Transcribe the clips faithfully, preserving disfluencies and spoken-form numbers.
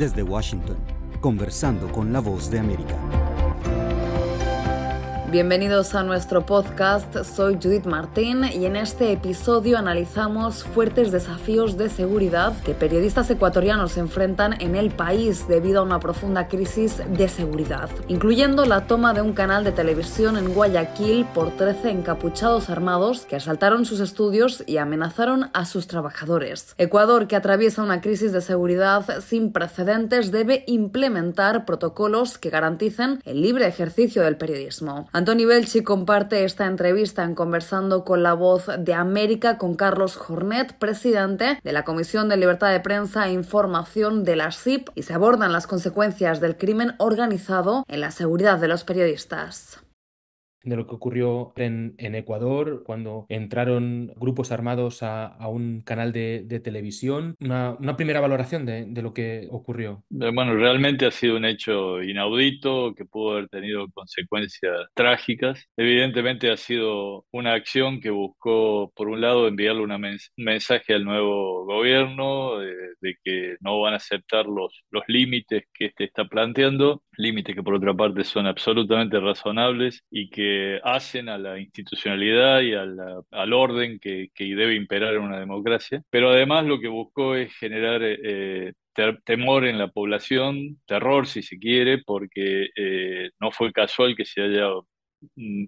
Desde Washington, conversando con la Voz de América. Bienvenidos a nuestro podcast, soy Judith Martín y en este episodio analizamos fuertes desafíos de seguridad que periodistas ecuatorianos enfrentan en el país debido a una profunda crisis de seguridad, incluyendo la toma de un canal de televisión en Guayaquil por trece encapuchados armados que asaltaron sus estudios y amenazaron a sus trabajadores. Ecuador, que atraviesa una crisis de seguridad sin precedentes, debe implementar protocolos que garanticen el libre ejercicio del periodismo. Antony Belchi comparte esta entrevista en Conversando con la Voz de América con Carlos Jornet, presidente de la Comisión de Libertad de Prensa e Información de la S I P, y se abordan las consecuencias del crimen organizado en la seguridad de los periodistas. De lo que ocurrió en, en Ecuador, cuando entraron grupos armados a, a un canal de, de televisión. Una, una primera valoración de, de lo que ocurrió. Bueno, realmente ha sido un hecho inaudito que pudo haber tenido consecuencias trágicas. Evidentemente ha sido una acción que buscó, por un lado, enviarle un mens- mensaje al nuevo gobierno de, de que no van a aceptar los, los límites que este está planteando, límites que por otra parte son absolutamente razonables y que hacen a la institucionalidad y a la, al orden que, que debe imperar en una democracia. Pero además lo que buscó es generar eh, temor en la población, terror si se quiere, porque eh, no fue casual que se haya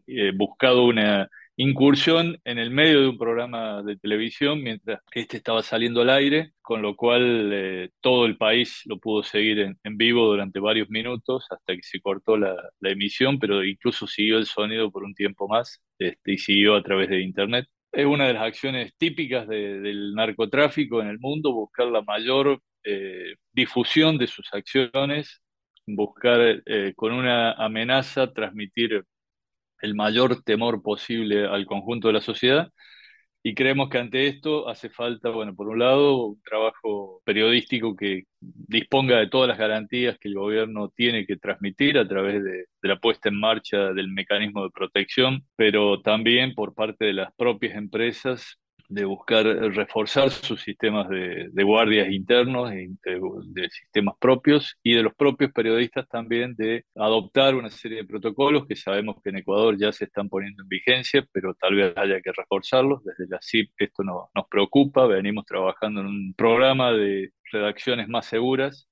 eh, buscado una incursión en el medio de un programa de televisión mientras este estaba saliendo al aire, con lo cual eh, todo el país lo pudo seguir en, en vivo durante varios minutos hasta que se cortó la, la emisión, pero incluso siguió el sonido por un tiempo más este, y siguió a través de internet. Es una de las acciones típicas de, del narcotráfico en el mundo, buscar la mayor eh, difusión de sus acciones, buscar eh, con una amenaza transmitir el mayor temor posible al conjunto de la sociedad, y creemos que ante esto hace falta, bueno, por un lado, un trabajo periodístico que disponga de todas las garantías que el gobierno tiene que transmitir a través de, de la puesta en marcha del mecanismo de protección, pero también por parte de las propias empresas de buscar reforzar sus sistemas de, de guardias internos, de, de sistemas propios, y de los propios periodistas también de adoptar una serie de protocolos que sabemos que en Ecuador ya se están poniendo en vigencia, pero tal vez haya que reforzarlos. Desde la S I P esto no, nos preocupa, venimos trabajando en un programa de redacciones más seguras,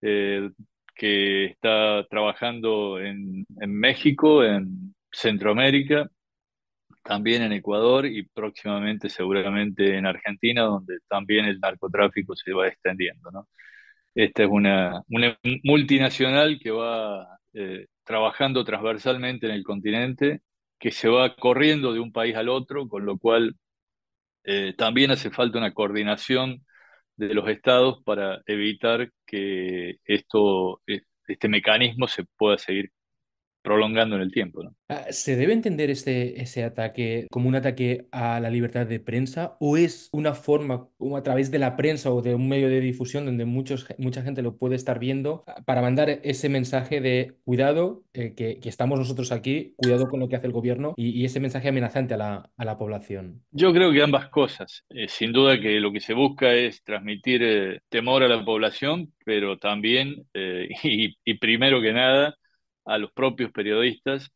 eh, que está trabajando en, en México, en Centroamérica, también en Ecuador y próximamente seguramente en Argentina, donde también el narcotráfico se va extendiendo, ¿no? Esta es una, una multinacional que va eh, trabajando transversalmente en el continente, que se va corriendo de un país al otro, con lo cual eh, también hace falta una coordinación de los estados para evitar que esto, este mecanismo se pueda seguir prolongando en el tiempo, ¿no? ¿Se debe entender este, ese ataque como un ataque a la libertad de prensa, o es una forma, como a través de la prensa o de un medio de difusión donde muchos, mucha gente lo puede estar viendo, para mandar ese mensaje de cuidado, eh, que, que estamos nosotros aquí, cuidado con lo que hace el gobierno, y, y ese mensaje amenazante a la, a la población? Yo creo que ambas cosas. Eh, sin duda que lo que se busca es transmitir eh, temor a la población, pero también, eh, y, y primero que nada, a los propios periodistas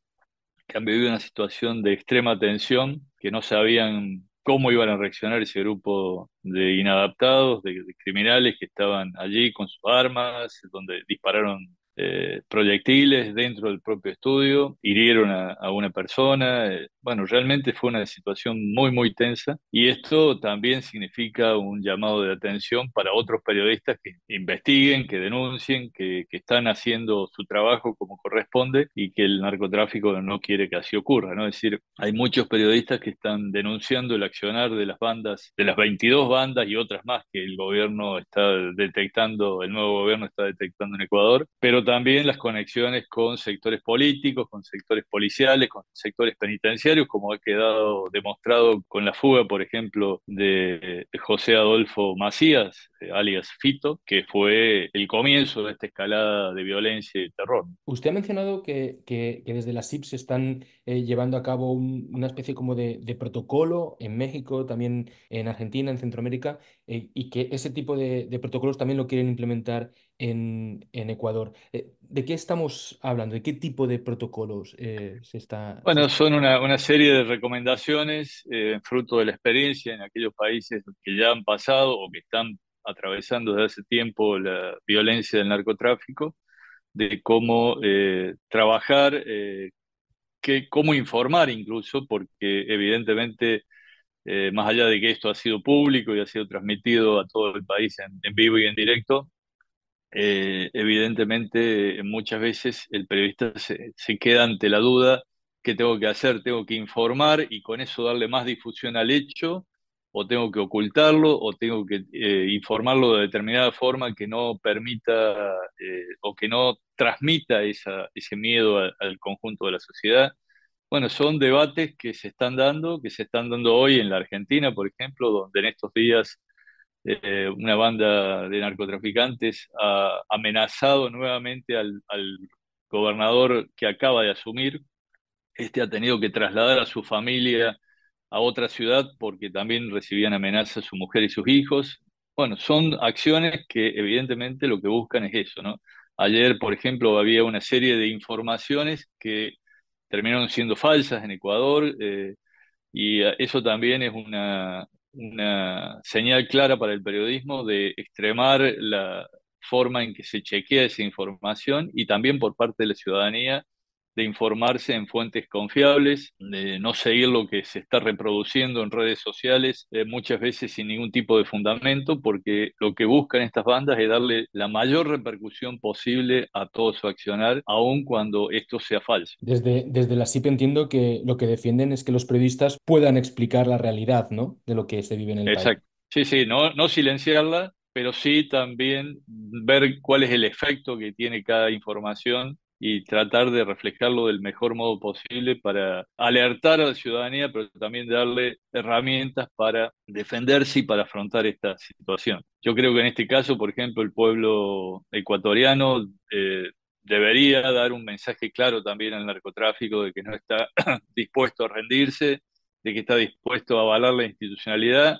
que han vivido una situación de extrema tensión, que no sabían cómo iban a reaccionar ese grupo de inadaptados, de, de criminales que estaban allí con sus armas, donde dispararon eh, proyectiles dentro del propio estudio, hirieron a, a una persona. Eh, bueno, realmente fue una situación muy, muy tensa, y esto también significa un llamado de atención para otros periodistas que investiguen, que denuncien, que, que están haciendo su trabajo como corresponde y que el narcotráfico no quiere que así ocurra, ¿no? Es decir, hay muchos periodistas que están denunciando el accionar de las bandas, de las veintidós bandas y otras más que el gobierno está detectando, el nuevo gobierno está detectando en Ecuador, pero también las conexiones con sectores políticos, con sectores policiales, con sectores penitenciarios, como ha quedado demostrado con la fuga, por ejemplo, de José Adolfo Macías, alias Fito, que fue el comienzo de esta escalada de violencia y terror. Usted ha mencionado que, que, que desde la S I P se están eh, llevando a cabo un, una especie como de, de protocolo en México, también en Argentina, en Centroamérica, eh, y que ese tipo de, de protocolos también lo quieren implementar en, en Ecuador. Eh, ¿de qué estamos hablando? ¿De qué tipo de protocolos eh, se está...? Bueno, son una, una serie de recomendaciones eh, fruto de la experiencia en aquellos países que ya han pasado o que están atravesando desde hace tiempo la violencia del narcotráfico, de cómo eh, trabajar, eh, que, cómo informar incluso, porque evidentemente, eh, más allá de que esto ha sido público y ha sido transmitido a todo el país en, en vivo y en directo, eh, evidentemente muchas veces el periodista se, se queda ante la duda: ¿qué tengo que hacer? ¿Tengo que informar y con eso darle más difusión al hecho? ¿O tengo que ocultarlo, o tengo que eh, informarlo de determinada forma que no permita eh, o que no transmita esa, ese miedo a, al conjunto de la sociedad? Bueno, son debates que se están dando, que se están dando hoy en la Argentina, por ejemplo, donde en estos días eh, una banda de narcotraficantes ha amenazado nuevamente al, al gobernador que acaba de asumir. Este ha tenido que trasladar a su familia a otra ciudad porque también recibían amenazas su mujer y sus hijos. Bueno, son acciones que evidentemente lo que buscan es eso, ¿no? Ayer, por ejemplo, había una serie de informaciones que terminaron siendo falsas en Ecuador, eh, y eso también es una, una señal clara para el periodismo de extremar la forma en que se chequea esa información, y también por parte de la ciudadanía de informarse en fuentes confiables, de no seguir lo que se está reproduciendo en redes sociales, eh, muchas veces sin ningún tipo de fundamento, porque lo que buscan estas bandas es darle la mayor repercusión posible a todo su accionar, aun cuando esto sea falso. Desde, desde la S I P entiendo que lo que defienden es que los periodistas puedan explicar la realidad, ¿no?, de lo que se vive en el Exacto. país. Sí, sí, no, no silenciarla, pero sí también ver cuál es el efecto que tiene cada información y tratar de reflejarlo del mejor modo posible para alertar a la ciudadanía, pero también darle herramientas para defenderse y para afrontar esta situación. Yo creo que en este caso, por ejemplo, el pueblo ecuatoriano eh, debería dar un mensaje claro también al narcotráfico de que no está dispuesto a rendirse, de que está dispuesto a avalar la institucionalidad,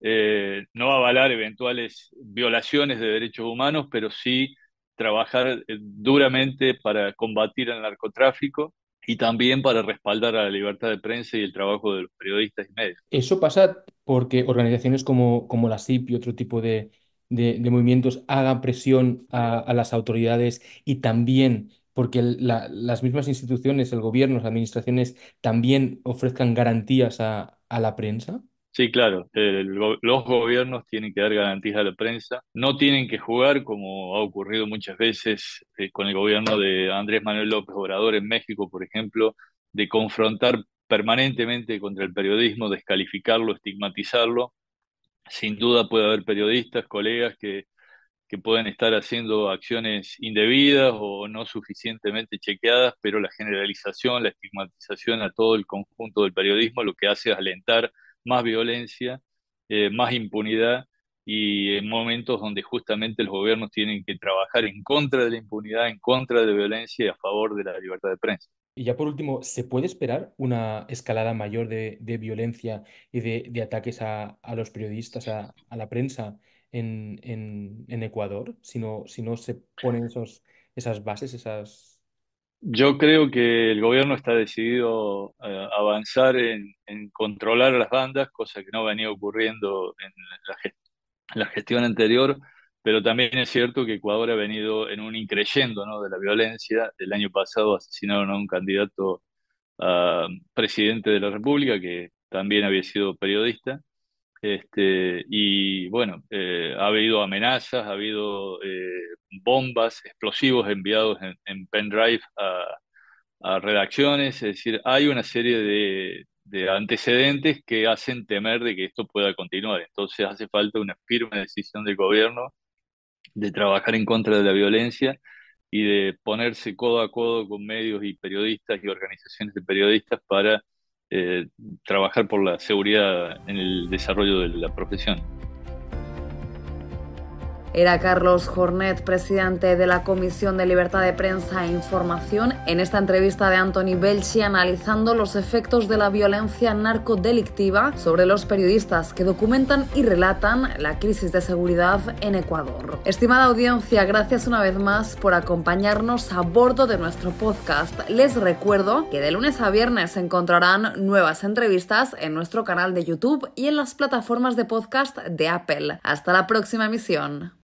eh, no avalar eventuales violaciones de derechos humanos, pero sí trabajar duramente para combatir el narcotráfico y también para respaldar a la libertad de prensa y el trabajo de los periodistas y medios. Eso pasa porque organizaciones como, como la S I P y otro tipo de, de, de movimientos hagan presión a, a las autoridades, y también porque la, las mismas instituciones, el gobierno, las administraciones, también ofrezcan garantías a, a la prensa. Sí, claro. El, los gobiernos tienen que dar garantías a la prensa. No tienen que jugar, como ha ocurrido muchas veces eh, con el gobierno de Andrés Manuel López Obrador en México, por ejemplo, de confrontar permanentemente contra el periodismo, descalificarlo, estigmatizarlo. Sin duda puede haber periodistas, colegas que, que pueden estar haciendo acciones indebidas o no suficientemente chequeadas, pero la generalización, la estigmatización a todo el conjunto del periodismo lo que hace es alentar más violencia, eh, más impunidad, y en momentos donde justamente los gobiernos tienen que trabajar en contra de la impunidad, en contra de la violencia y a favor de la libertad de prensa. Y ya por último, ¿se puede esperar una escalada mayor de, de violencia y de, de ataques a, a los periodistas, a, a la prensa en, en, en Ecuador, si no, si no se ponen esos, esas bases, esas...? Yo creo que el gobierno está decidido a avanzar en, en controlar a las bandas, cosa que no venía ocurriendo en la, gest la gestión anterior, pero también es cierto que Ecuador ha venido en un increyendo, ¿no?, de la violencia. El año pasado asesinaron a un candidato a presidente de la República, que también había sido periodista. Este, y bueno, eh, ha habido amenazas, ha habido eh, bombas, explosivos enviados en, en pendrive a, a redacciones. Es decir, hay una serie de, de antecedentes que hacen temer de que esto pueda continuar. Entonces hace falta una firme decisión del gobierno de trabajar en contra de la violencia y de ponerse codo a codo con medios y periodistas y organizaciones de periodistas para Eh, trabajar por la seguridad en el desarrollo de la profesión. era Carlos Jornet, presidente de la Comisión de Libertad de Prensa e Información, en esta entrevista de Antony Belchi analizando los efectos de la violencia narcodelictiva sobre los periodistas que documentan y relatan la crisis de seguridad en Ecuador. Estimada audiencia, gracias una vez más por acompañarnos a bordo de nuestro podcast. Les recuerdo que de lunes a viernes encontrarán nuevas entrevistas en nuestro canal de YouTube y en las plataformas de podcast de Apple. Hasta la próxima emisión.